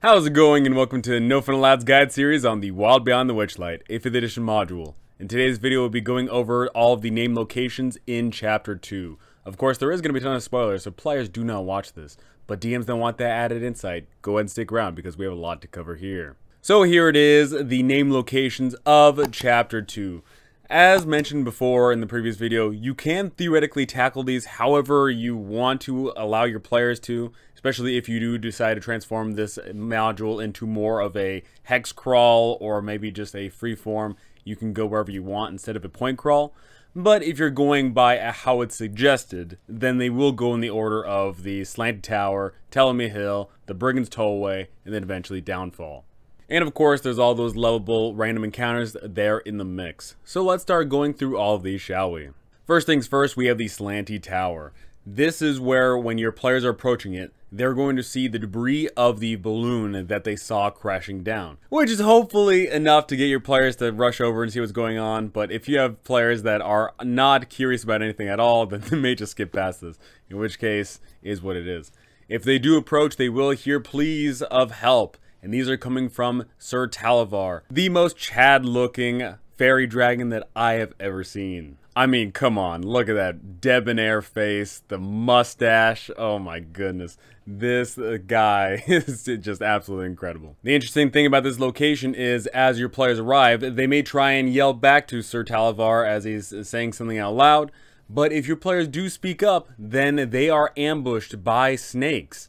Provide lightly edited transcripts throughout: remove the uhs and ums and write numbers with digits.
How's it going, and welcome to the No Fun Allowed's guide series on the Wild Beyond the Witchlight, a 5th edition module. In today's video, we'll be going over all of the named locations in Chapter 2. Of course, there is going to be a ton of spoilers, so players do not watch this. But DMs don't want that added insight. Go ahead and stick around, because we have a lot to cover here. So here it is, the named locations of Chapter 2. As mentioned before in the previous video, you can theoretically tackle these however you want to allow your players to, especially if you do decide to transform this module into more of a hex crawl or maybe just a free form. You can go wherever you want instead of a point crawl. But if you're going by how it's suggested, then they will go in the order of the Slanty Tower, Telemy Hill, the Brigands Tollway, and then eventually Downfall. And of course, there's all those lovable random encounters there in the mix. So let's start going through all of these, shall we? First things first, we have the Slanty Tower. This is where, when your players are approaching it, they're going to see the debris of the balloon that they saw crashing down, which is hopefully enough to get your players to rush over and see what's going on. But if you have players that are not curious about anything at all, then they may just skip past this, in which case is what it is. If they do approach, they will hear pleas of help. And these are coming from Sir Talavar, the most Chad-looking fairy dragon that I have ever seen. I mean, come on, look at that debonair face, the mustache, oh my goodness. This guy is just absolutely incredible. The interesting thing about this location is, as your players arrive, they may try and yell back to Sir Talavar as he's saying something out loud, but if your players do speak up, then they are ambushed by snakes.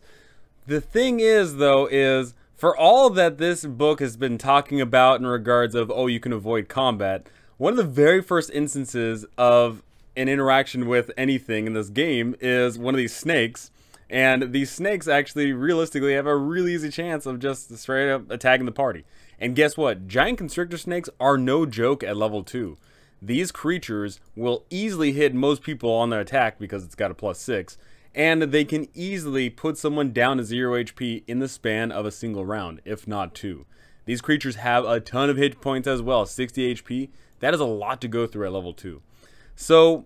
The thing is, though, is for all that this book has been talking about in regards of, oh, you can avoid combat, one of the very first instances of an interaction with anything in this game is one of these snakes. And these snakes actually realistically have a really easy chance of just straight up attacking the party. And guess what? Giant Constrictor Snakes are no joke at level 2. These creatures will easily hit most people on their attack because it's got a +6. And they can easily put someone down to 0 HP in the span of a single round, if not 2. These creatures have a ton of hit points as well, 60 HP. That is a lot to go through at level 2. So,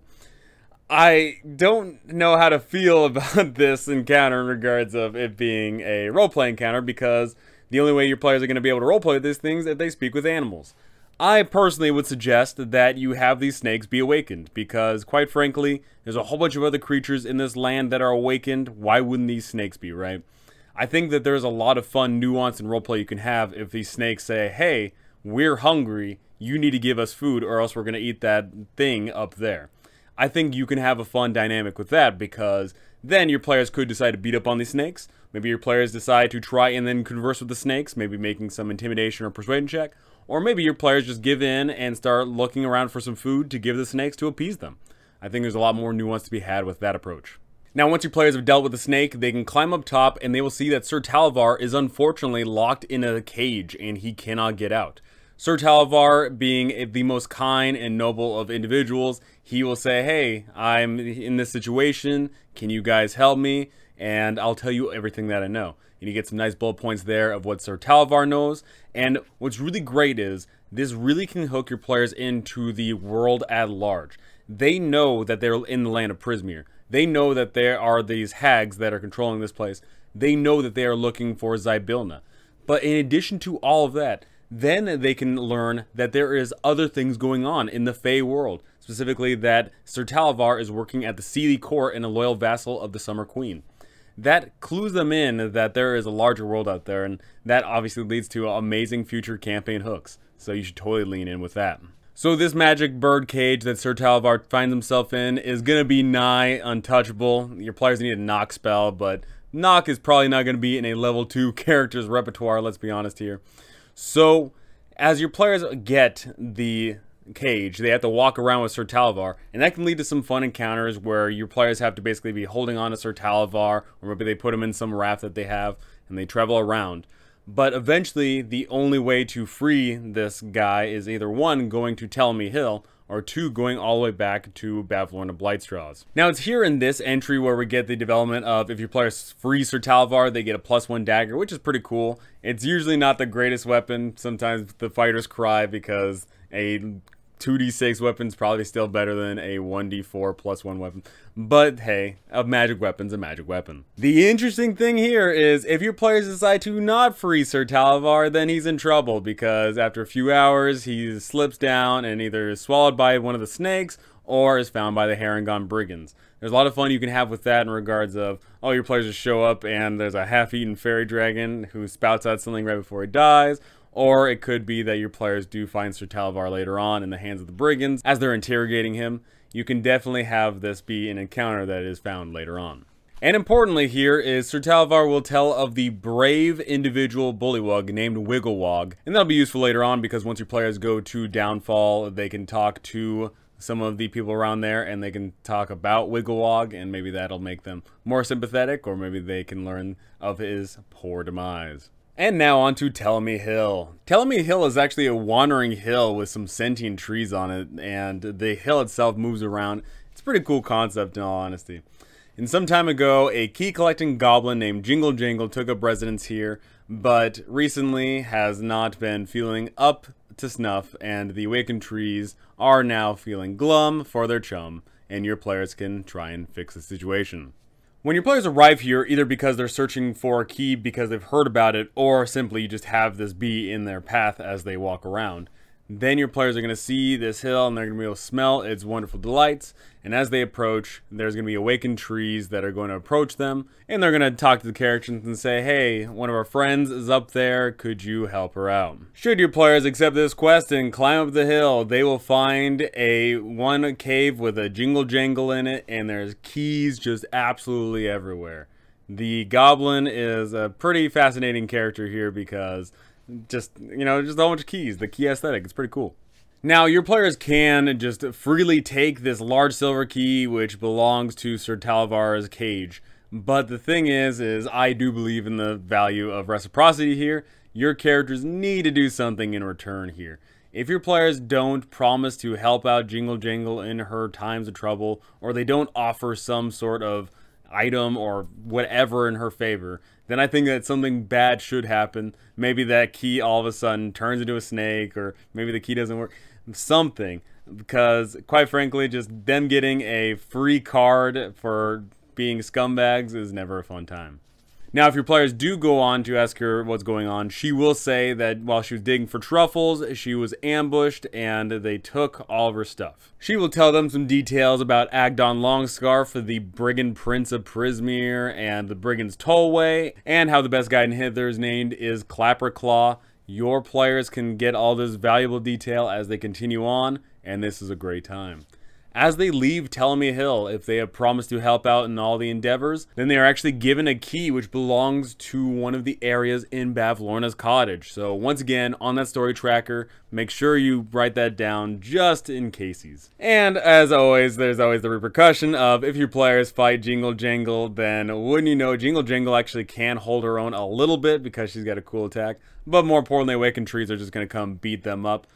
I don't know how to feel about this encounter in regards of it being a roleplay encounter, because the only way your players are going to be able to roleplay these things is if they speak with animals. I personally would suggest that you have these snakes be awakened, because quite frankly, there's a whole bunch of other creatures in this land that are awakened. Why wouldn't these snakes be, right? I think that there's a lot of fun nuance and roleplay you can have if these snakes say, hey, we're hungry, you need to give us food or else we're going to eat that thing up there. I think you can have a fun dynamic with that, because then your players could decide to beat up on these snakes. Maybe your players decide to try and then converse with the snakes, maybe making some intimidation or persuasion check. Or maybe your players just give in and start looking around for some food to give the snakes to appease them. I think there's a lot more nuance to be had with that approach. Now, once your players have dealt with the snake, they can climb up top and they will see that Sir Talavar is unfortunately locked in a cage and he cannot get out. Sir Talavar, being the most kind and noble of individuals, he will say, hey, I'm in this situation, can you guys help me? And I'll tell you everything that I know. And you get some nice bullet points there of what Sir Talavar knows. And what's really great is this really can hook your players into the world at large. They know that they're in the land of Prismeer. They know that there are these hags that are controlling this place. They know that they are looking for Zybilna. But in addition to all of that, then they can learn that there is other things going on in the Fey world. Specifically that Sir Talavar is working at the Seelie Court and a loyal vassal of the Summer Queen. That clues them in that there is a larger world out there, and that obviously leads to amazing future campaign hooks, so you should totally lean in with that. So this magic bird cage that Sir Talavar finds himself in is going to be nigh untouchable. Your players need a knock spell, but knock is probably not going to be in a level 2 character's repertoire, let's be honest here. So as your players get the cage, they have to walk around with Sir Talavar, and that can lead to some fun encounters where your players have to basically be holding on to Sir Talavar, or maybe they put him in some raft that they have and they travel around. But eventually the only way to free this guy is either 1, going to Telemy Hill, or 2, going all the way back to Bavlorn of Blightstraws. Now, it's here in this entry where we get the development of, if your players free Sir Talavar, they get a +1 dagger, which is pretty cool. It's usually not the greatest weapon. Sometimes the fighters cry because a 2d6 weapon's probably still better than a 1d4 plus 1 weapon. But hey, a magic weapon's a magic weapon. The interesting thing here is if your players decide to not free Sir Talavar, then he's in trouble, because after a few hours he slips down and either is swallowed by one of the snakes or is found by the Harengon brigands. There's a lot of fun you can have with that in regards of, oh, your players just show up and there's a half-eaten fairy dragon who spouts out something right before he dies, or it could be that your players do find Sir Talavar later on in the hands of the brigands as they're interrogating him. You can definitely have this be an encounter that is found later on. And importantly here is Sir Talavar will tell of the brave individual Bullywug named Wigglewog, and that'll be useful later on because once your players go to Downfall, they can talk to some of the people around there and they can talk about Wigglewog, and maybe that'll make them more sympathetic, or maybe they can learn of his poor demise. And now on to Telemy Hill. Telemy Hill is actually a wandering hill with some sentient trees on it, and the hill itself moves around. It's a pretty cool concept in all honesty. And some time ago, a key collecting goblin named Jingle Jangle took up residence here, but recently has not been feeling up to snuff, and the awakened trees are now feeling glum for their chum, and your players can try and fix the situation. When your players arrive here, either because they're searching for a key because they've heard about it, or simply you just have this bee in their path as they walk around, then your players are going to see this hill and they're going to be able to smell its wonderful delights. And as they approach, there's going to be awakened trees that are going to approach them, and they're going to talk to the characters and say, hey, one of our friends is up there, could you help her out? Should your players accept this quest and climb up the hill, they will find one cave with a Jingle Jangle in it, and there's keys just absolutely everywhere. The goblin is a pretty fascinating character here because just a whole bunch of keys, the key aesthetic, it's pretty cool. Now your players can just freely take this large silver key which belongs to Sir Talavar's cage, but the thing is I do believe in the value of reciprocity here. Your characters need to do something in return here. If your players don't promise to help out Jingle Jangle in her times of trouble, or they don't offer some sort of item or whatever in her favor, then I think that something bad should happen. Maybe that key all of a sudden turns into a snake, or maybe the key doesn't work. Something. Because, quite frankly, just them getting a free card for being scumbags is never a fun time. Now, if your players do go on to ask her what's going on, she will say that while she was digging for truffles, she was ambushed and they took all of her stuff. She will tell them some details about Agdon Longscarf, the brigand prince of Prismeer, and the Brigands Tollway, and how the best guy in Hither is named is Clapperclaw. Your players can get all this valuable detail as they continue on, and this is a great time. As they leave Telemy Hill, if they have promised to help out in all the endeavors, then they are actually given a key which belongs to one of the areas in Bavlorna's Cottage. So once again, on that story tracker, make sure you write that down just in cases. And as always, there's always the repercussion of if your players fight Jingle Jangle, then wouldn't you know, Jingle Jangle actually can hold her own a little bit because she's got a cool attack. But more importantly, awakened trees are just going to come beat them up.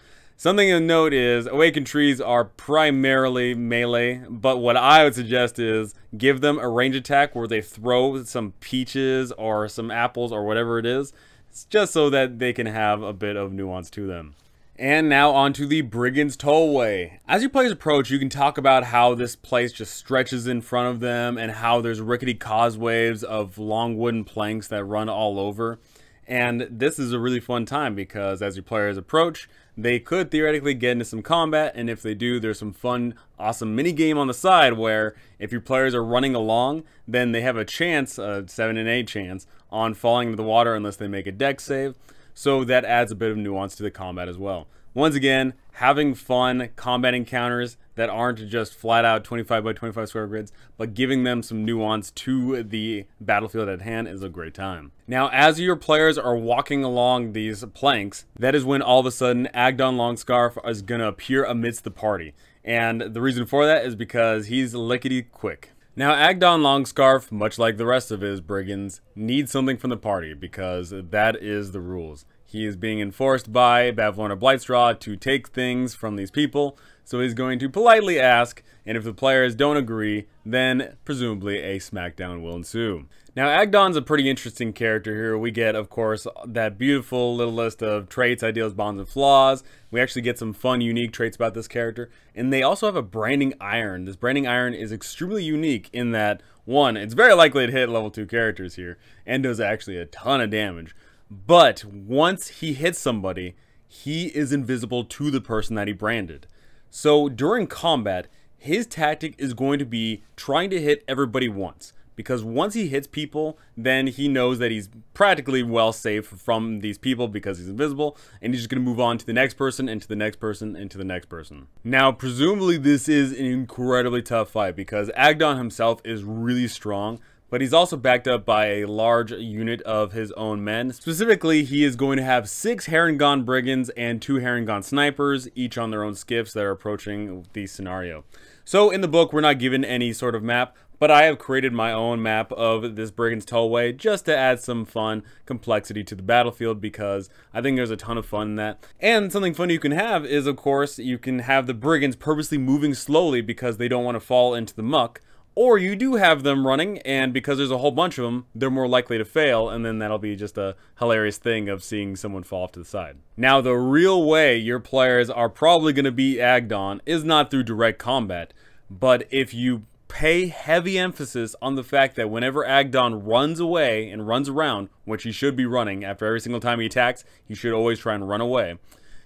Something to note is, awakened trees are primarily melee, but what I would suggest is give them a range attack where they throw some peaches or some apples or whatever it is. It's just so that they can have a bit of nuance to them. And now onto the Brigands Tollway. As your players approach, you can talk about how this place just stretches in front of them and how there's rickety causeways of long wooden planks that run all over. And this is a really fun time because as your players approach, they could theoretically get into some combat, and if they do, there's some fun, awesome mini game on the side where if your players are running along, then they have a chance, a 7 and 8 chance, on falling into the water unless they make a dex save. So that adds a bit of nuance to the combat as well. Once again, having fun combat encounters that aren't just flat out 25 by 25 square grids, but giving them some nuance to the battlefield at hand is a great time. Now, as your players are walking along these planks, that is when all of a sudden Agdon Longscarf is going to appear amidst the party. And the reason for that is because he's lickety quick. Now, Agdon Longscarf, much like the rest of his brigands, needs something from the party because that is the rules. He is being enforced by Bavlorn of Blightstraws to take things from these people, so he's going to politely ask, and if the players don't agree, then presumably a smackdown will ensue. Now, Agdon's a pretty interesting character here. We get, of course, that beautiful little list of traits, ideals, bonds, and flaws. We actually get some fun, unique traits about this character, and they also have a branding iron. This branding iron is extremely unique in that, one, it's very likely to hit level 2 characters here, and does actually a ton of damage. But once he hits somebody, he is invisible to the person that he branded. So during combat, his tactic is going to be trying to hit everybody once, because once he hits people, then he knows that he's practically well safe from these people because he's invisible, and he's just going to move on to the next person, and to the next person, and to the next person. Now, presumably this is an incredibly tough fight because Agdon himself is really strong, but he's also backed up by a large unit of his own men. Specifically, he is going to have 6 Harengon Brigands and 2 Harengon Snipers, each on their own skiffs that are approaching the scenario. So in the book, we're not given any sort of map, but I have created my own map of this Brigands Tollway just to add some fun complexity to the battlefield, because I think there's a ton of fun in that. And something fun you can have is, of course, you can have the Brigands purposely moving slowly because they don't want to fall into the muck. Or you do have them running, and because there's a whole bunch of them, they're more likely to fail, and then that'll be just a hilarious thing of seeing someone fall off to the side. Now, the real way your players are probably going to beat Agdon is not through direct combat, but if you pay heavy emphasis on the fact that whenever Agdon runs away and runs around, which he should be running after every single time he attacks, he should always try and run away.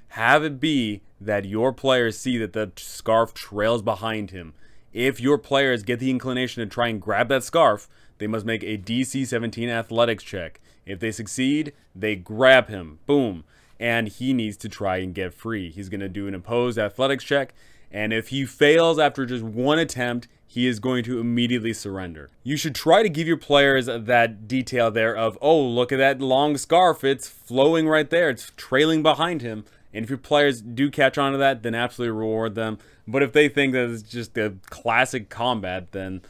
Have it be that your players see that the scarf trails behind him. If your players get the inclination to try and grab that scarf, they must make a DC 17 athletics check. If they succeed, they grab him. Boom. And he needs to try and get free. He's going to do an opposed athletics check. And if he fails after just one attempt, he is going to immediately surrender. You should try to give your players that detail there of, oh, look at that long scarf. It's flowing right there. It's trailing behind him. And if your players do catch on to that, then absolutely reward them. But if they think that it's just a classic combat, then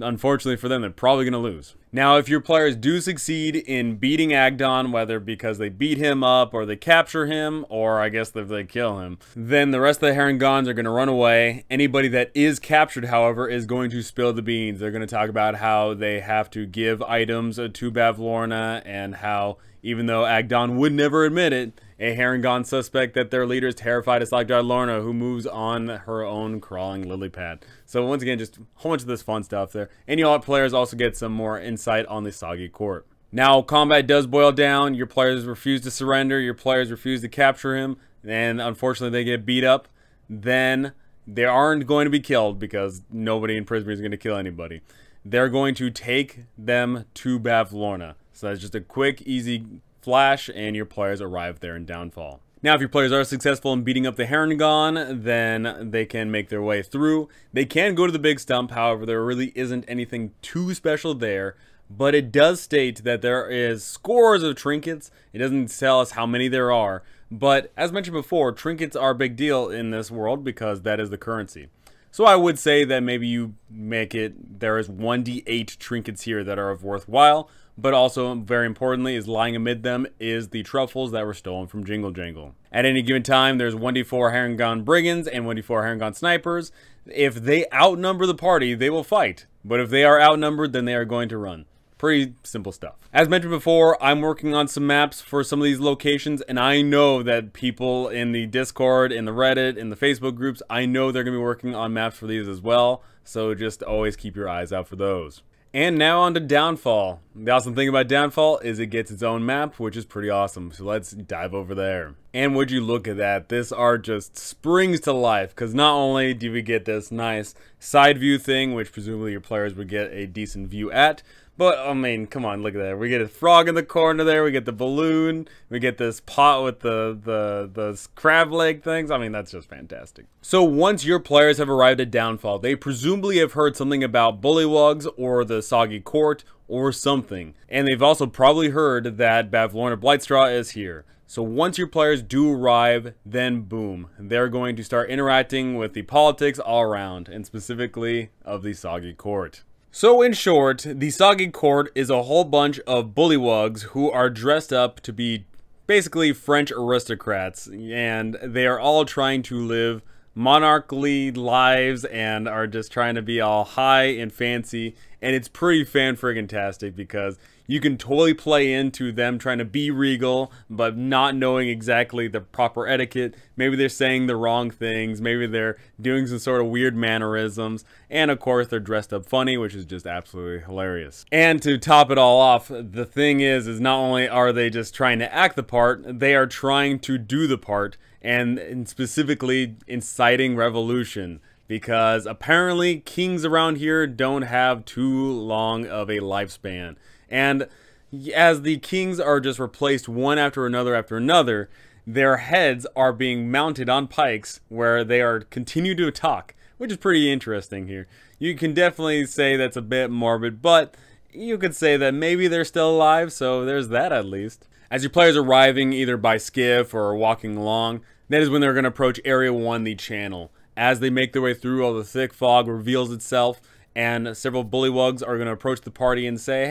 unfortunately for them, they're probably going to lose. Now, if your players do succeed in beating Agdon, whether because they beat him up or they capture him, or I guess if they kill him, then the rest of the Herringons are going to run away. Anybody that is captured, however, is going to spill the beans. They're going to talk about how they have to give items to Bavlorna, and how, even though Agdon would never admit it, a Harengon suspect that their leader is terrified of Sagdar Lorna, who moves on her own crawling lily pad. So once again, just a whole bunch of this fun stuff there. And y'all players also get some more insight on the Soggy Court. Now, combat does boil down. Your players refuse to surrender. Your players refuse to capture him. And unfortunately, they get beat up. Then they aren't going to be killed, because nobody in Prismeer is going to kill anybody. They're going to take them to Bavlorna. So that's just a quick, easy flash, and your players arrive there in Downfall. Now, if your players are successful in beating up the Harengon, then they can make their way through. They can go to the big stump, however, there really isn't anything too special there, but it does state that there is scores of trinkets. It doesn't tell us how many there are, but as mentioned before, trinkets are a big deal in this world because that is the currency. So I would say that maybe you make it, there is 1d8 trinkets here that are worthwhile, but also very importantly is lying amid them is the truffles that were stolen from Jingle Jangle. At any given time, there's 1d4 Harengon Brigands and 1d4 Harengon Snipers. If they outnumber the party, they will fight. But if they are outnumbered, then they are going to run. Pretty simple stuff. As mentioned before, I'm working on some maps for some of these locations, and I know that people in the Discord, in the Reddit, in the Facebook groups, I know they're going to be working on maps for these as well, so just always keep your eyes out for those. And now on to Downfall. The awesome thing about Downfall is it gets its own map, which is pretty awesome, so let's dive over there. And would you look at that, this art just springs to life, because not only do we get this nice side view thing, which presumably your players would get a decent view at, but, I mean, come on, look at that. We get a frog in the corner there. We get the balloon. We get this pot with the crab leg things. I mean, that's just fantastic. So once your players have arrived at Downfall, they presumably have heard something about Bullywugs or the Soggy Court or something. And they've also probably heard that Bavlorn of Blightstraws is here. So once your players do arrive, then boom. They're going to start interacting with the politics all around, and specifically of the Soggy Court. So in short, the Soggy Court is a whole bunch of bullywugs who are dressed up to be basically French aristocrats, and they are all trying to live monarchly lives and are just trying to be all high and fancy, and it's pretty fan-friggin-tastic because you can totally play into them trying to be regal but not knowing exactly the proper etiquette. Maybe they're saying the wrong things, maybe they're doing some sort of weird mannerisms, and of course they're dressed up funny, which is just absolutely hilarious. And to top it all off, the thing is not only are they just trying to act the part, they are trying to do the part, and specifically inciting revolution, because apparently kings around here don't have too long of a lifespan. And as the kings are just replaced one after another, their heads are being mounted on pikes where they are continue to talk, which is pretty interesting here. You can definitely say that's a bit morbid, but you could say that maybe they're still alive, so there's that at least. As your players arriving either by skiff or walking along, that is when they're going to approach Area 1, the channel. As they make their way through, all the thick fog reveals itself, and several bullywugs are going to approach the party and say,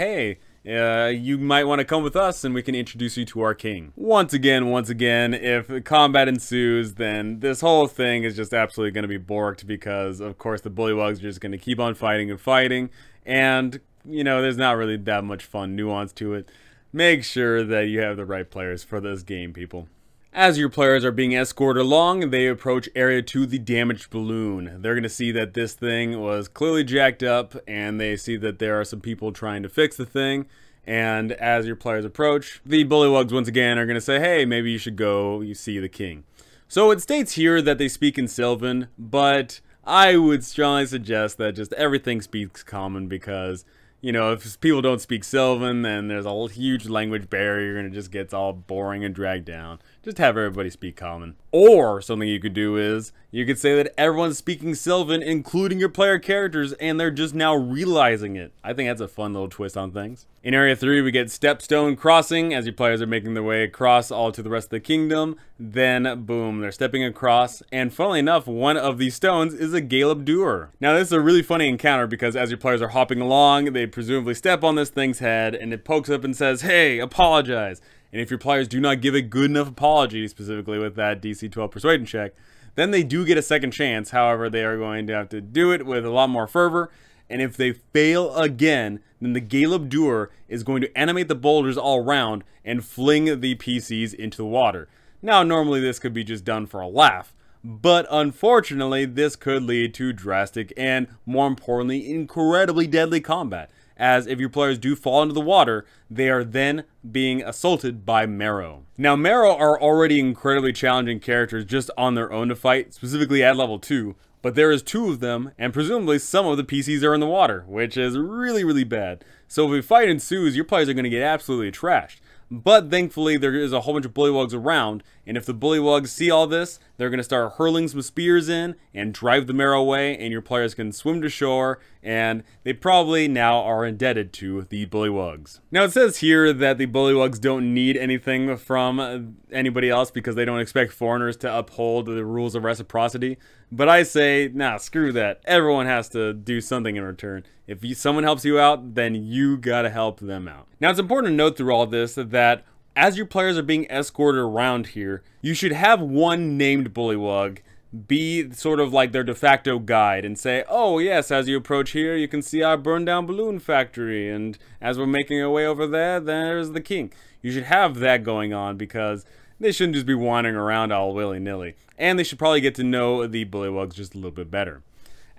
hey, you might want to come with us and we can introduce you to our king. Once again, if combat ensues, then this whole thing is just absolutely going to be borked, because of course the bullywugs are just going to keep on fighting and fighting, and you know, there's not really that much fun nuance to it. Make sure that you have the right players for this game, people. As your players are being escorted along, they approach Area 2, the damaged balloon. They're going to see that this thing was clearly jacked up, and they see that there are some people trying to fix the thing. And as your players approach, the bullywugs once again are going to say, hey, maybe you should go, you see the king. So it states here that they speak in Sylvan, but I would strongly suggest that just everything speaks Common, because you know, if people don't speak Sylvan, then there's a huge language barrier and it just gets all boring and dragged down. Just have everybody speak Common. Or something you could do is, you could say that everyone's speaking Sylvan, including your player characters, and they're just now realizing it. I think that's a fun little twist on things. In Area 3, we get Stepstone Crossing. As your players are making their way across all to the rest of the kingdom, then boom, they're stepping across. And funnily enough, one of these stones is a Galeb Duar. Now this is a really funny encounter, because as your players are hopping along, they presumably step on this thing's head, and it pokes up and says, hey, apologize. And if your players do not give a good enough apology, specifically with that DC 12 persuasion check, then they do get a second chance. However, they are going to have to do it with a lot more fervor. And if they fail again, then the Galeb Duar is going to animate the boulders all round and fling the PCs into the water. Now, normally this could be just done for a laugh, but unfortunately, this could lead to drastic and, more importantly, incredibly deadly combat. As if your players do fall into the water, they are then being assaulted by Merrow. Now, Merrow are already incredibly challenging characters just on their own to fight, specifically at level 2, but there is 2 of them, and presumably some of the PCs are in the water, which is really, really bad. So if a fight ensues, your players are going to get absolutely trashed. But thankfully, there is a whole bunch of bullywugs around, and if the bullywugs see all this, they're going to start hurling some spears in and drive the Merrow away, and your players can swim to shore, and they probably now are indebted to the bullywugs. Now, it says here that the bullywugs don't need anything from anybody else because they don't expect foreigners to uphold the rules of reciprocity, but I say, nah, screw that. Everyone has to do something in return. If someone helps you out, then you gotta help them out. Now, it's important to note through all this that as your players are being escorted around here, you should have one named bullywug be sort of like their de facto guide and say, oh yes, as you approach here, you can see our burned down balloon factory, and as we're making our way over there, there's the king. You should have that going on, because they shouldn't just be wandering around all willy-nilly, and they should probably get to know the bullywugs just a little bit better.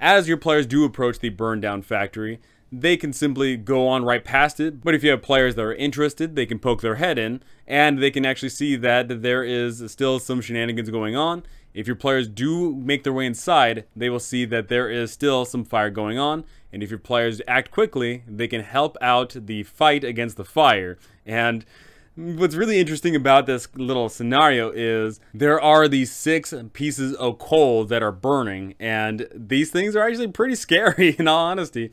As your players do approach the burned down factory, they can simply go on right past it, but if you have players that are interested, they can poke their head in, and they can actually see that there is still some shenanigans going on. If your players do make their way inside, they will see that there is still some fire going on, and if your players act quickly, they can help out the fight against the fire. And what's really interesting about this little scenario is there are these 6 pieces of coal that are burning, and these things are actually pretty scary, in all honesty.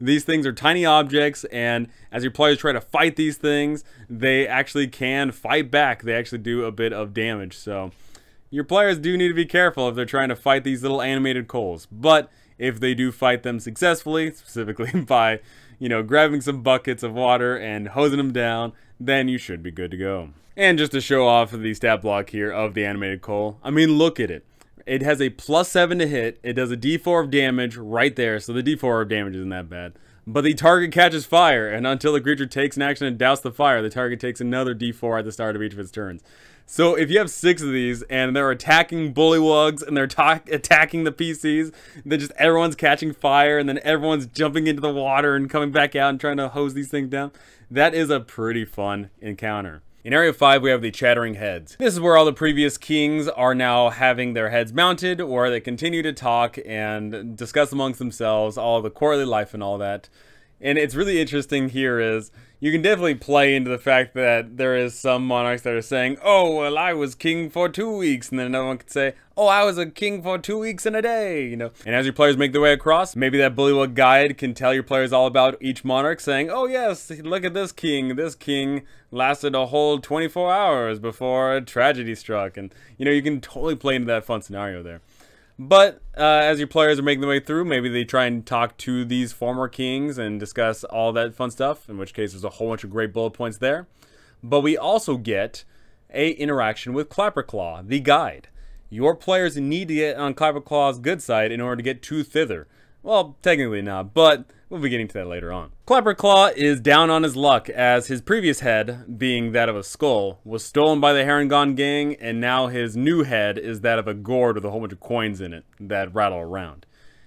These things are tiny objects, and as your players try to fight these things, they actually can fight back. They actually do a bit of damage, so your players do need to be careful if they're trying to fight these little animated coals. But if they do fight them successfully, specifically by, you know, grabbing some buckets of water and hosing them down, then you should be good to go. And just to show off of the stat block here of the animated coal, I mean, look at it. It has a +7 to hit. It does a d4 of damage right there, so the d4 of damage isn't that bad. But the target catches fire, and until the creature takes an action and douse the fire, the target takes another d4 at the start of each of its turns. So if you have 6 of these, and they're attacking Bullywugs, and they're attacking the PCs, then just everyone's catching fire, and then everyone's jumping into the water and coming back out and trying to hose these things down, that is a pretty fun encounter. In Area 5, we have the Chattering Heads. This is where all the previous kings are now having their heads mounted, or they continue to talk and discuss amongst themselves all the courtly life and all that. And it's really interesting here is, you can definitely play into the fact that there is some monarchs that are saying, oh, well, I was king for 2 weeks, and then another one could say, oh, I was a king for 2 weeks and a day, you know. And as your players make their way across, maybe that Bullywug guide can tell your players all about each monarch, saying, oh yes, look at this king lasted a whole 24 hours before a tragedy struck, and you know, you can totally play into that fun scenario there. But as your players are making their way through, maybe they try and talk to these former kings and discuss all that fun stuff, in which case there's a whole bunch of great bullet points there. But we also get a interaction with Clapperclaw, the guide. Your players need to get on Clapperclaw's good side in order to get to Thither. Well, technically not, but we'll be getting to that later on. Clapperclaw is down on his luck, as his previous head, being that of a skull, was stolen by the Harengon gang, and now his new head is that of a gourd with a whole bunch of coins in it that rattle around.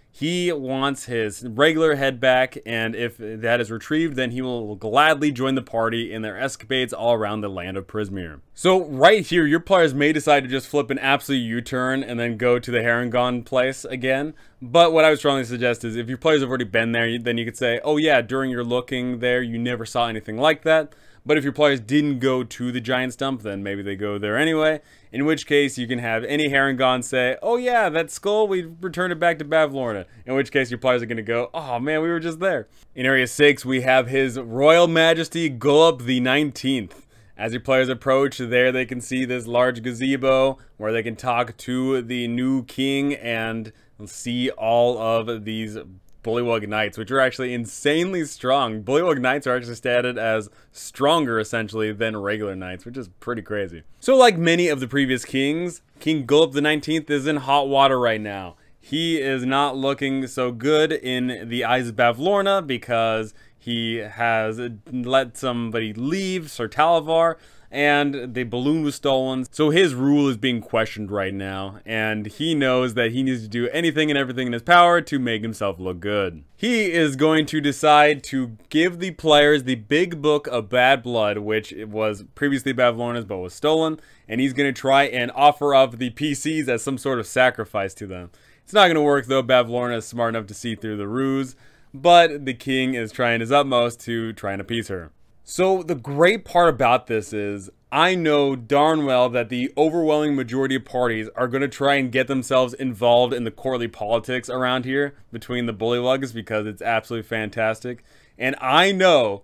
He wants his regular head back, and if that is retrieved, then he will gladly join the party in their escapades all around the land of Prismeer. So right here, your players may decide to just flip an absolute U-turn and then go to the Harengon place again. But what I would strongly suggest is if your players have already been there, then you could say, oh yeah, during your looking there, you never saw anything like that. But if your players didn't go to the giant stump, then maybe they go there anyway. In which case, you can have any Harengon say, oh yeah, that skull, we returned it back to Bavlorna. In which case, your players are going to go, oh man, we were just there. In Area 6, we have His Royal Majesty Gulop the 19th. As your players approach, there they can see this large gazebo where they can talk to the new king and see all of these Bullywug Knights, which are actually insanely strong. Bullywug Knights are actually stated as stronger, essentially, than regular Knights, which is pretty crazy. So like many of the previous kings, King Gulop the 19th is in hot water right now. He is not looking so good in the eyes of Bavlorna because he has let somebody leave, Sir Talavar, and the balloon was stolen. So his rule is being questioned right now, and he knows that he needs to do anything and everything in his power to make himself look good. He is going to decide to give the players the Big Book of Bad Blood, which was previously Bavlorna's but was stolen, and he's going to try and offer up the PCs as some sort of sacrifice to them. It's not going to work though. Bavlorna is smart enough to see through the ruse, but the king is trying his utmost to try and appease her. So the great part about this is, I know darn well that the overwhelming majority of parties are going to try and get themselves involved in the courtly politics around here between the Bullywugs because it's absolutely fantastic. And I know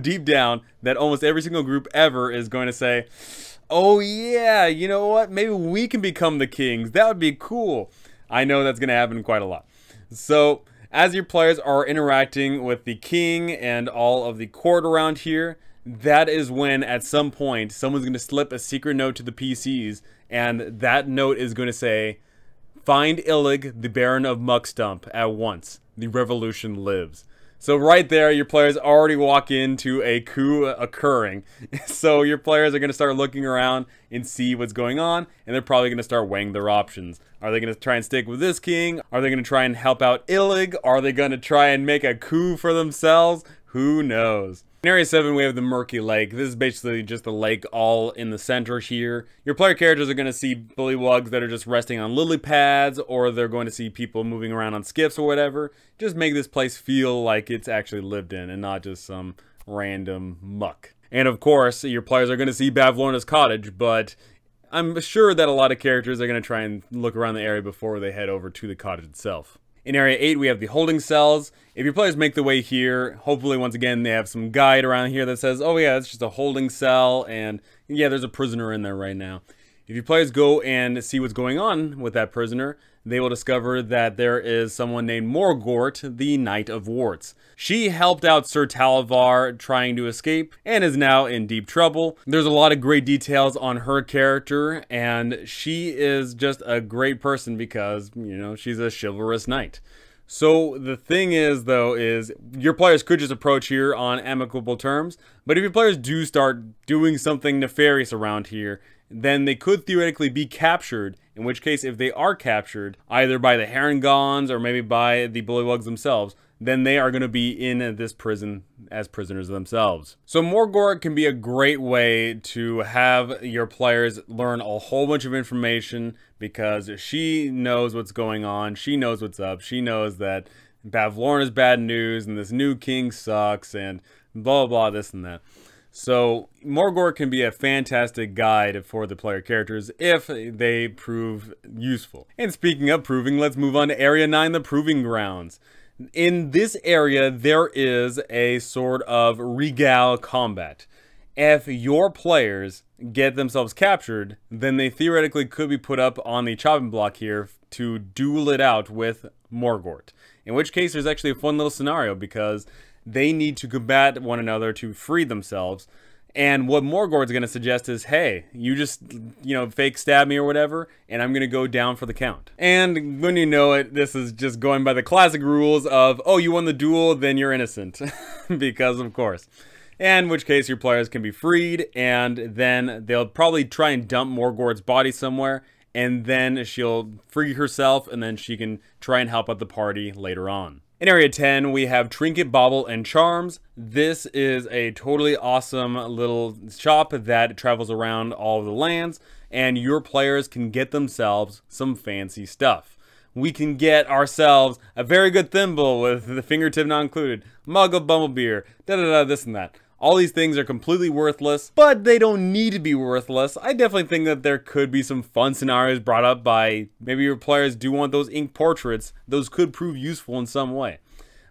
deep down that almost every single group ever is going to say, oh yeah, you know what, maybe we can become the kings. That would be cool. I know that's going to happen quite a lot. So as your players are interacting with the king and all of the court around here, that is when at some point someone's going to slip a secret note to the PCs, and that note is going to say, find Illig, the Baron of Muckstump, at once. The revolution lives. So right there, your players already walk into a coup occurring. So your players are going to start looking around and see what's going on, and they're probably going to start weighing their options. Are they going to try and stick with this king? Are they going to try and help out Illig? Are they going to try and make a coup for themselves? Who knows? In Area 7, we have the Murky Lake. This is basically just the lake all in the center here. Your player characters are going to see Bullywugs that are just resting on lily pads, or they're going to see people moving around on skiffs or whatever. Just make this place feel like it's actually lived in and not just some random muck. And of course, your players are going to see Bavlorna's Cottage, but I'm sure that a lot of characters are going to try and look around the area before they head over to the cottage itself. In Area 8, we have the holding cells. If your players make the way here, hopefully once again they have some guide around here that says, oh yeah, it's just a holding cell, and yeah, there's a prisoner in there right now. If your players go and see what's going on with that prisoner, they will discover that there is someone named Morgort, the Knight of Warts. She helped out Sir Talavar trying to escape and is now in deep trouble. There's a lot of great details on her character, and she is just a great person because, you know, she's a chivalrous knight. So the thing is, though, is your players could just approach here on amicable terms, but if your players do start doing something nefarious around here, then they could theoretically be captured, in which case if they are captured, either by the Harengons or maybe by the Bullywugs themselves, then they are going to be in this prison as prisoners themselves. So Morgort can be a great way to have your players learn a whole bunch of information because she knows what's going on, she knows what's up, she knows that Bavlorn is bad news and this new king sucks and blah, blah, this and that. So Morgort can be a fantastic guide for the player characters if they prove useful. And speaking of proving, let's move on to Area 9, the Proving Grounds. In this area, there is a sort of regale combat. If your players get themselves captured, then they theoretically could be put up on the chopping block here to duel it out with Morgort. In which case, there's actually a fun little scenario because they need to combat one another to free themselves. And what Morgort's going to suggest is, hey, you just, you know, fake stab me or whatever, and I'm going to go down for the count. And when you know it, this is just going by the classic rules of, oh, you won the duel, then you're innocent. Because, of course. And in which case, your players can be freed, and then they'll probably try and dump Morgort's body somewhere, and then she'll free herself, and then she can try and help out the party later on. In Area 10, we have Trinket, Bauble, and Charms. This is a totally awesome little shop that travels around all the lands, and your players can get themselves some fancy stuff. We can get ourselves a very good thimble with the fingertip not included, mug of bumblebeer, da-da-da, this and that. All these things are completely worthless, but they don't need to be worthless. I definitely think that there could be some fun scenarios brought up by maybe your players do want those ink portraits. Those could prove useful in some way.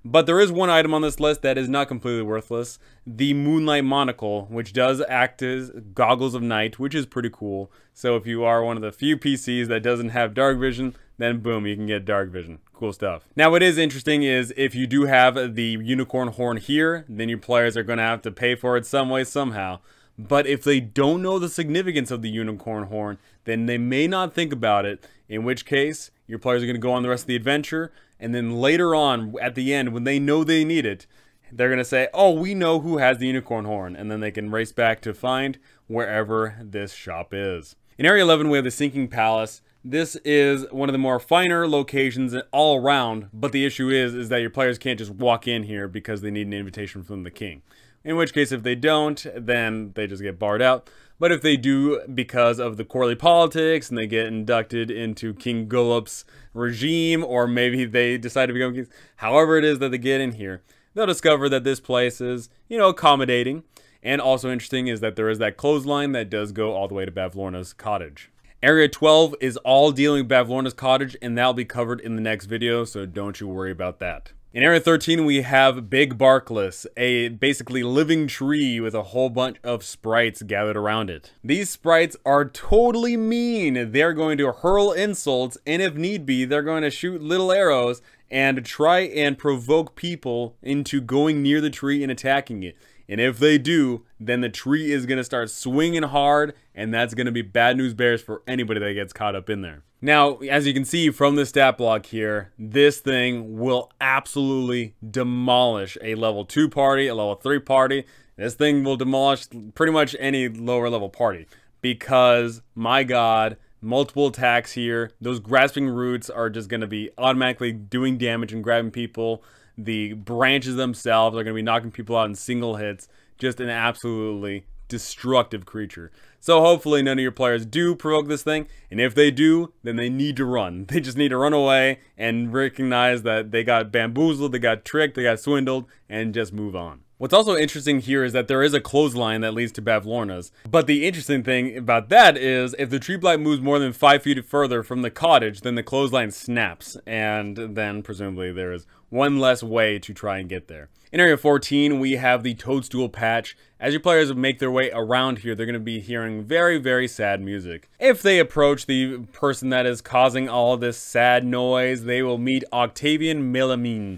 But there is one item on this list that is not completely worthless. The Moonlight Monocle, which does act as goggles of night, which is pretty cool. So if you are one of the few PCs that doesn't have dark vision, then boom, you can get dark vision. Cool stuff. Now what is interesting is if you do have the unicorn horn here, then your players are going to have to pay for it some way, somehow. But if they don't know the significance of the unicorn horn, then they may not think about it, in which case your players are going to go on the rest of the adventure, and then later on at the end when they know they need it, they're going to say, oh, we know who has the unicorn horn, and then they can race back to find wherever this shop is. In Area 11 we have the Sinking Palace. This is one of the more finer locations all around, but the issue is that your players can't just walk in here because they need an invitation from the king. In which case, if they don't, then they just get barred out. But if they do, because of the Corley politics and they get inducted into King Gulop's regime, or maybe they decide to become kings, however it is that they get in here, they'll discover that this place is, you know, accommodating. And also interesting is that there is that clothesline that does go all the way to Bavlorna's Cottage. Area 12 is all dealing with Bavlorna's Cottage, and that'll be covered in the next video, so don't you worry about that. In Area 13, we have Big Barkless, a basically living tree with a whole bunch of sprites gathered around it. These sprites are totally mean. They're going to hurl insults, and if need be, they're going to shoot little arrows and try and provoke people into going near the tree and attacking it. And if they do, then the tree is going to start swinging hard, and that's going to be bad news bears for anybody that gets caught up in there. Now, as you can see from the stat block here, this thing will absolutely demolish a level 2 party, a level 3 party. This thing will demolish pretty much any lower level party because, my God, multiple attacks here. Those grasping roots are just going to be automatically doing damage and grabbing people. The branches themselves are going to be knocking people out in single hits. Just an absolutely destructive creature. So hopefully none of your players do provoke this thing. And if they do, then they need to run. They just need to run away and recognize that they got bamboozled, they got tricked, they got swindled, and just move on. What's also interesting here is that there is a clothesline that leads to Bavlorna's. But the interesting thing about that is if the tree blight moves more than 5 feet further from the cottage, then the clothesline snaps, and then presumably there is one less way to try and get there. In area 14, we have the Toadstool Patch. As your players make their way around here, they're going to be hearing very, very sad music. If they approach the person that is causing all this sad noise, they will meet Octavian Melamine.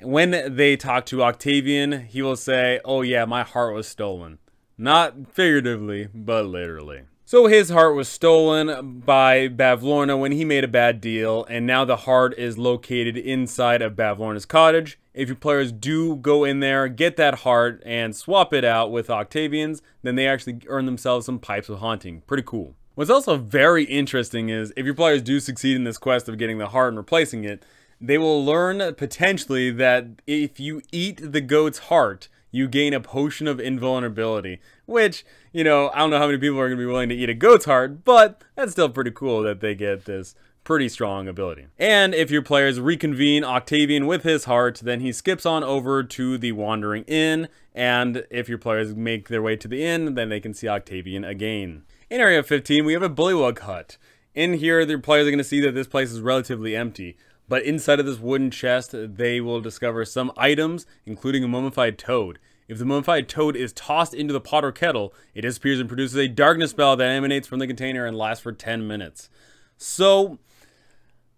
When they talk to Octavian, he will say, "Oh yeah, my heart was stolen." Not figuratively, but literally. So his heart was stolen by Bavlorna when he made a bad deal, and now the heart is located inside of Bavlorna's cottage. If your players do go in there, get that heart, and swap it out with Octavian's, then they actually earn themselves some pipes of haunting. Pretty cool. What's also very interesting is, if your players do succeed in this quest of getting the heart and replacing it, they will learn potentially that if you eat the goat's heart, you gain a potion of invulnerability, which, you know, I don't know how many people are going to be willing to eat a goat's heart, but that's still pretty cool that they get this pretty strong ability. And if your players reconvene Octavian with his heart, then he skips on over to the Wandering Inn, and if your players make their way to the inn, then they can see Octavian again. In Area 15, we have a Bullywug Hut. In here, the players are going to see that this place is relatively empty. But inside of this wooden chest, they will discover some items, including a mummified toad. If the mummified toad is tossed into the pot or kettle, it disappears and produces a darkness spell that emanates from the container and lasts for 10 minutes. So,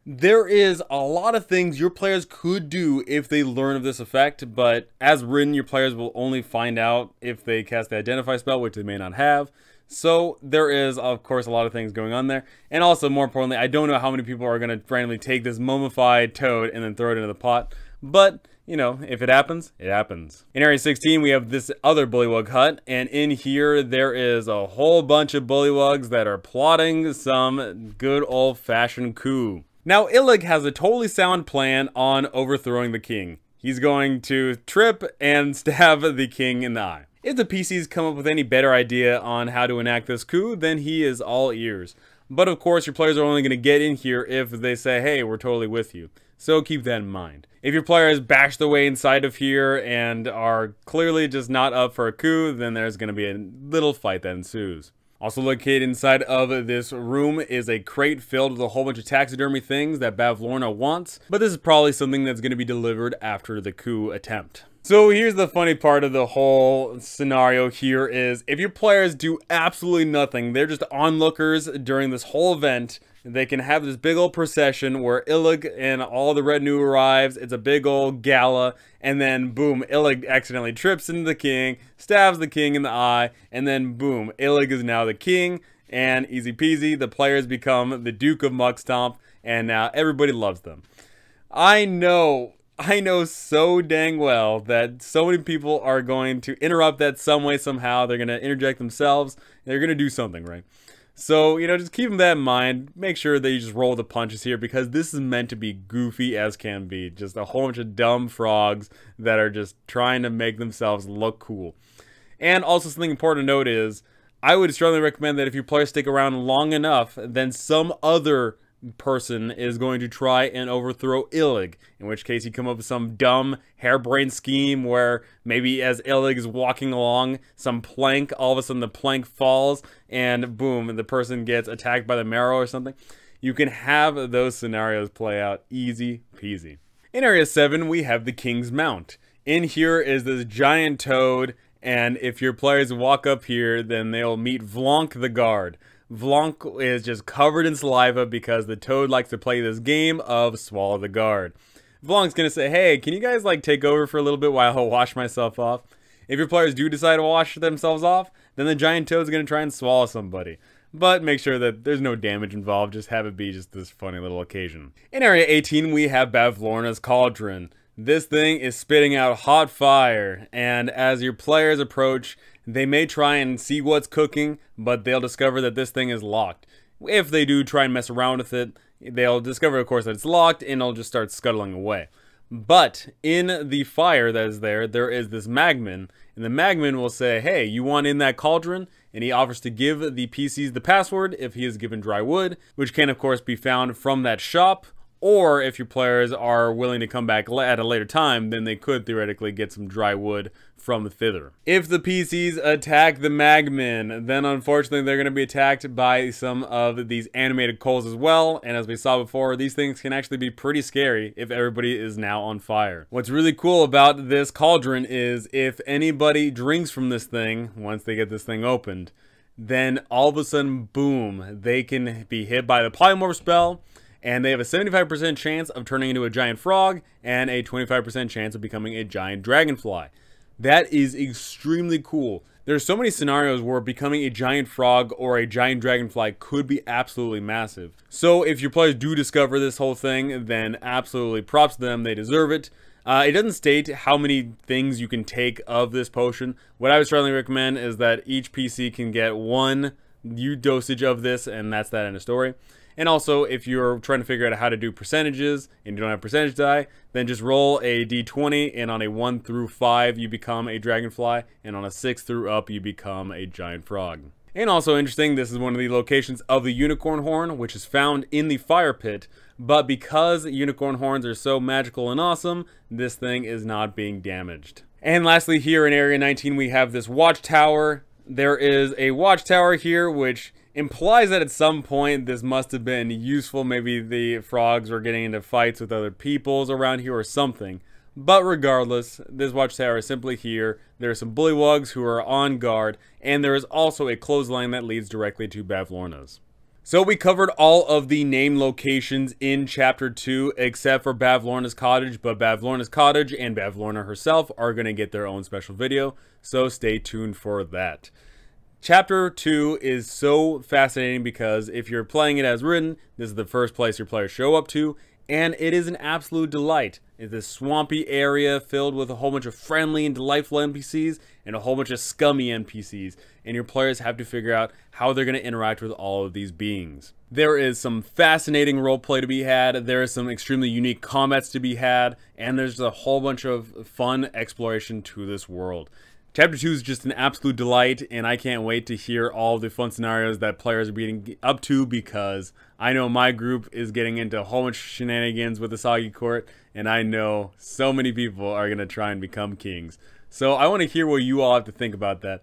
there is a lot of things your players could do if they learn of this effect, but as written, your players will only find out if they cast the Identify spell, which they may not have. So there is, of course, a lot of things going on there. And also, more importantly, I don't know how many people are going to randomly take this mummified toad and then throw it into the pot. But, you know, if it happens, it happens. In Area 16, we have this other Bullywug Hut. And in here, there is a whole bunch of Bullywugs that are plotting some good old-fashioned coup. Now, Illig has a totally sound plan on overthrowing the king. He's going to trip and stab the king in the eye. If the PCs come up with any better idea on how to enact this coup, then he is all ears. But of course, your players are only going to get in here if they say, "Hey, we're totally with you." So keep that in mind. If your players bash their way inside of here and are clearly just not up for a coup, then there's going to be a little fight that ensues. Also located inside of this room is a crate filled with a whole bunch of taxidermy things that Bavlorna wants, but this is probably something that's going to be delivered after the coup attempt. So here's the funny part of the whole scenario here is, if your players do absolutely nothing, they're just onlookers during this whole event, they can have this big old procession where Illig and all the retinue arrives, it's a big old gala, and then boom, Illig accidentally trips into the king, stabs the king in the eye, and then boom, Illig is now the king, and easy peasy, the players become the Duke of Mugstomp, and now everybody loves them. I know so dang well that so many people are going to interrupt that some way, somehow. They're going to interject themselves. They're going to do something, right? So, you know, just keep that in mind. Make sure that you just roll the punches here, because this is meant to be goofy as can be. Just a whole bunch of dumb frogs that are just trying to make themselves look cool. And also something important to note is, I would strongly recommend that if your players stick around long enough, then some other person is going to try and overthrow Illig, in which case you come up with some dumb harebrained scheme where maybe as Illig is walking along some plank, all of a sudden the plank falls and boom, the person gets attacked by the Merrow or something. You can have those scenarios play out easy peasy. In Area 7, we have the King's Mount. In here is this giant toad, and if your players walk up here, then they'll meet Vlonk the guard. Vlonk is just covered in saliva because the toad likes to play this game of swallow the guard. Vlonk's gonna say, "Hey, can you guys like take over for a little bit while I wash myself off?" If your players do decide to wash themselves off, then the giant toad's gonna try and swallow somebody. But make sure that there's no damage involved, just have it be just this funny little occasion. In Area 18, we have Bavlorna's Cauldron. This thing is spitting out hot fire, and as your players approach, they may try and see what's cooking, but they'll discover that this thing is locked. If they do try and mess around with it, they'll discover, of course, that it's locked, and it'll just start scuttling away. But in the fire that is there, there is this Magman, and the Magman will say, "Hey, you want in that cauldron?" And he offers to give the PCs the password if he is given dry wood, which can, of course, be found from that shop. Or if your players are willing to come back at a later time, then they could theoretically get some dry wood from Thither. If the PCs attack the Magmen, then unfortunately they're going to be attacked by some of these animated coals as well. And as we saw before, these things can actually be pretty scary if everybody is now on fire. What's really cool about this cauldron is if anybody drinks from this thing, once they get this thing opened, then all of a sudden, boom, they can be hit by the polymorph spell. And they have a 75% chance of turning into a giant frog and a 25% chance of becoming a giant dragonfly. That is extremely cool. There's so many scenarios where becoming a giant frog or a giant dragonfly could be absolutely massive. So if your players do discover this whole thing, then absolutely props to them. They deserve it. It doesn't state how many things you can take of this potion. What I would strongly recommend is that each PC can get one new dosage of this, and that's that end of story. And also, if you're trying to figure out how to do percentages and you don't have percentage die, then just roll a d20, and on a 1 through 5, you become a dragonfly, and on a 6 through up, you become a giant frog. And also interesting, this is one of the locations of the unicorn horn, which is found in the fire pit, but because unicorn horns are so magical and awesome, this thing is not being damaged. And lastly, here in Area 19, we have this watchtower. There is a watchtower here, which implies that at some point this must have been useful. Maybe the frogs were getting into fights with other peoples around here or something. But regardless, this watchtower is simply here. There are some bullywugs who are on guard, and there is also a clothesline that leads directly to Bavlorna's. So we covered all of the name locations in Chapter 2 except for Bavlorna's Cottage, but Bavlorna's Cottage and Bavlorna herself are going to get their own special video, so stay tuned for that. Chapter 2 is so fascinating because if you're playing it as written, this is the first place your players show up to, and it is an absolute delight. It's this swampy area filled with a whole bunch of friendly and delightful NPCs and a whole bunch of scummy NPCs, and your players have to figure out how they're going to interact with all of these beings. There is some fascinating roleplay to be had, there is some extremely unique combats to be had, and there's a whole bunch of fun exploration to this world. Chapter 2 is just an absolute delight, and I can't wait to hear all the fun scenarios that players are getting up to, because I know my group is getting into a whole bunch of shenanigans with the Soggy Court, and I know so many people are going to try and become kings. So I want to hear what you all have to think about that.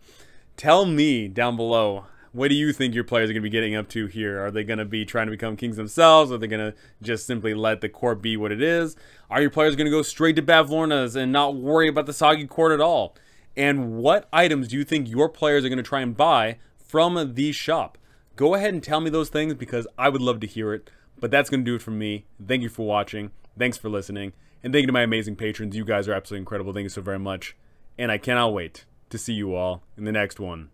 Tell me down below, what do you think your players are going to be getting up to here? Are they going to be trying to become kings themselves? Are they going to just simply let the court be what it is? Are your players going to go straight to Bavlorna's and not worry about the Soggy Court at all? And what items do you think your players are going to try and buy from the shop? Go ahead and tell me those things because I would love to hear it. But that's going to do it for me. Thank you for watching. Thanks for listening. And thank you to my amazing patrons. You guys are absolutely incredible. Thank you so very much. And I cannot wait to see you all in the next one.